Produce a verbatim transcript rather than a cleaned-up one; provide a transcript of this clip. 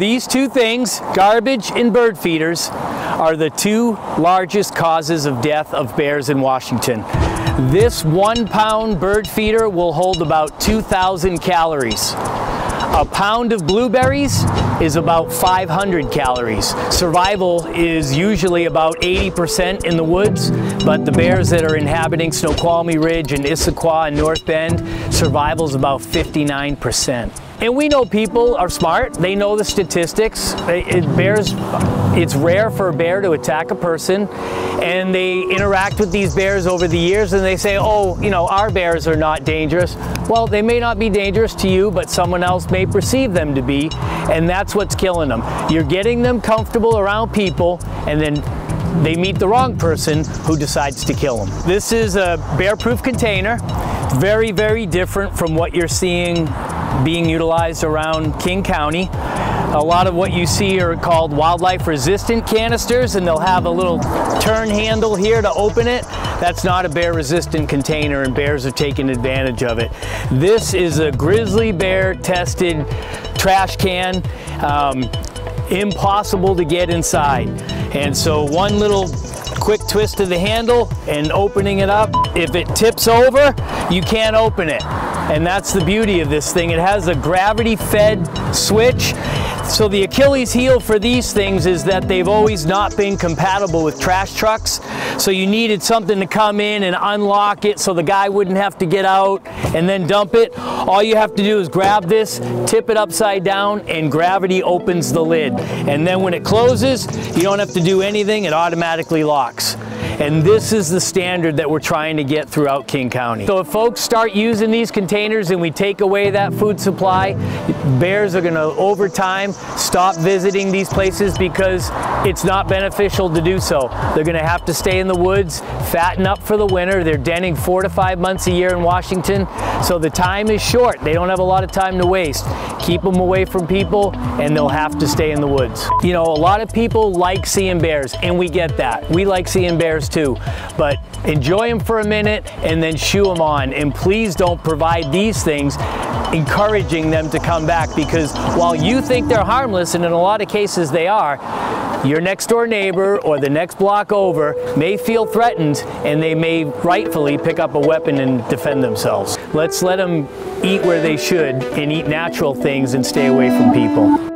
These two things, garbage and bird feeders, are the two largest causes of death of bears in Washington. This one pound bird feeder will hold about two thousand calories. A pound of blueberries is about five hundred calories. Survival is usually about eighty percent in the woods, but the bears that are inhabiting Snoqualmie Ridge and Issaquah and North Bend, survival is about fifty-nine percent. And we know people are smart, they know the statistics. It, it bears, it's rare for a bear to attack a person, and they interact with these bears over the years and they say, oh, you know, our bears are not dangerous. Well, they may not be dangerous to you, but someone else may perceive them to be, and that's what's killing them. You're getting them comfortable around people, and then they meet the wrong person who decides to kill them. This is a bear-proof container, very, very different from what you're seeing being utilized around King County. A lot of what you see are called wildlife resistant canisters, and they'll have a little turn handle here to open it. That's not a bear resistant container, and bears are taking advantage of it. This is a grizzly bear tested trash can, um, impossible to get inside. And so one little quick twist of the handle and opening it up, if it tips over, you can't open it. And that's the beauty of this thing. It has a gravity-fed switch. So the Achilles heel for these things is that they've always not been compatible with trash trucks. So you needed something to come in and unlock it so the guy wouldn't have to get out and then dump it. All you have to do is grab this, tip it upside down, and gravity opens the lid. And then when it closes, you don't have to do anything, it automatically locks. And this is the standard that we're trying to get throughout King County. So if folks start using these containers and we take away that food supply, bears are gonna, over time, stop visiting these places because it's not beneficial to do so. They're gonna have to stay in the woods, fatten up for the winter. They're denning four to five months a year in Washington, so the time is short. They don't have a lot of time to waste. Keep them away from people and they'll have to stay in the woods. You know, a lot of people like seeing bears, and we get that. We like seeing bears too, but enjoy them for a minute and then shoo them on, and please don't provide these things encouraging them to come back, because while you think they're harmless, and in a lot of cases they are, your next door neighbor or the next block over may feel threatened and they may rightfully pick up a weapon and defend themselves. Let's let them eat where they should and eat natural things and stay away from people.